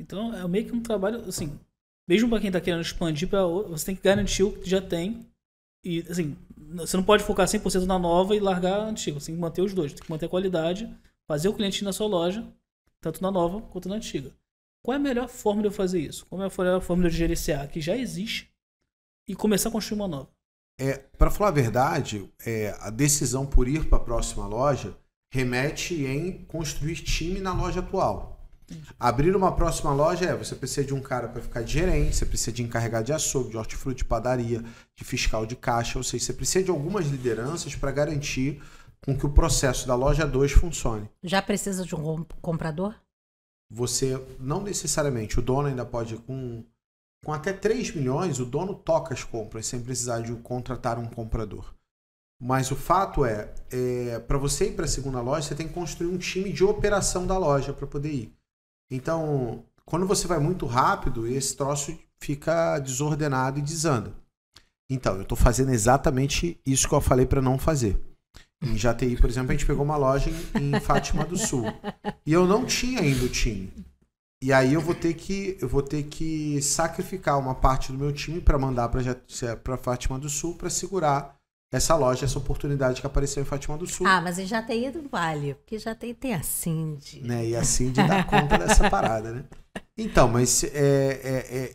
Então é meio que um trabalho, assim, mesmo para quem tá querendo expandir para outra, você tem que garantir o que já tem. E, assim, você não pode focar 100% na nova e largar a antiga. Você tem que manter os dois. Tem que manter a qualidade, fazer o cliente ir na sua loja, tanto na nova quanto na antiga. Qual é a melhor forma de eu fazer isso? Qual é a melhor forma de eu gerenciar que já existe e começar a construir uma nova? Para falar a verdade, a decisão por ir para a próxima loja remete em construir time na loja atual. Entendi. Abrir uma próxima loja você precisa de um cara para ficar de gerente, você precisa de encarregado de açougue, de hortifruti, de padaria, de fiscal de caixa, ou seja, você precisa de algumas lideranças para garantir com que o processo da loja 2 funcione. Já precisa de um comprador? Você não necessariamente, o dono ainda pode com até 3 milhões, o dono toca as compras sem precisar de contratar um comprador. Mas o fato para você ir para a segunda loja, você tem que construir um time de operação da loja para poder ir. Então, quando você vai muito rápido, esse troço fica desordenado e desanda. Então, eu estou fazendo exatamente isso que eu falei para não fazer. Em Jateí, por exemplo, a gente pegou uma loja em Fátima do Sul. E eu não tinha ainda o time. E aí eu vou ter que sacrificar uma parte do meu time para mandar para Fátima do Sul para segurar essa loja, essa oportunidade que apareceu em Fátima do Sul. Ah, mas em Jateí não vale, porque Jateí tem a Cindy. Né? E a Cindy dá conta dessa parada, né? Então, mas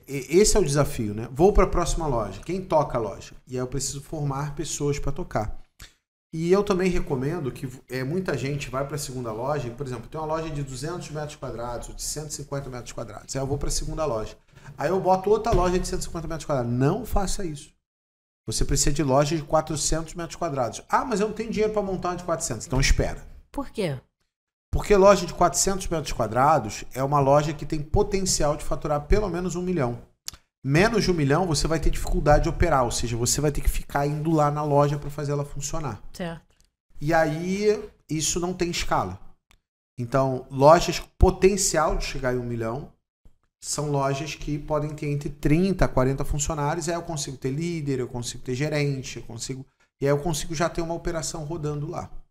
esse é o desafio, né? Vou para a próxima loja. Quem toca a loja? E aí eu preciso formar pessoas para tocar. E eu também recomendo que muita gente vai para a segunda loja, por exemplo, tem uma loja de 200 metros quadrados ou de 150 metros quadrados, aí eu vou para a segunda loja. Aí eu boto outra loja de 150 metros quadrados. Não faça isso. Você precisa de loja de 400 metros quadrados. Ah, mas eu não tenho dinheiro para montar uma de 400. Então espera. Por quê? Porque loja de 400 metros quadrados é uma loja que tem potencial de faturar pelo menos 1 milhão. Menos de 1 milhão, você vai ter dificuldade de operar, ou seja, você vai ter que ficar indo lá na loja para fazer ela funcionar. Certo. E aí, isso não tem escala. Então, lojas com potencial de chegar em 1 milhão são lojas que podem ter entre 30 a 40 funcionários, aí eu consigo ter líder, eu consigo ter gerente, e aí eu consigo já ter uma operação rodando lá.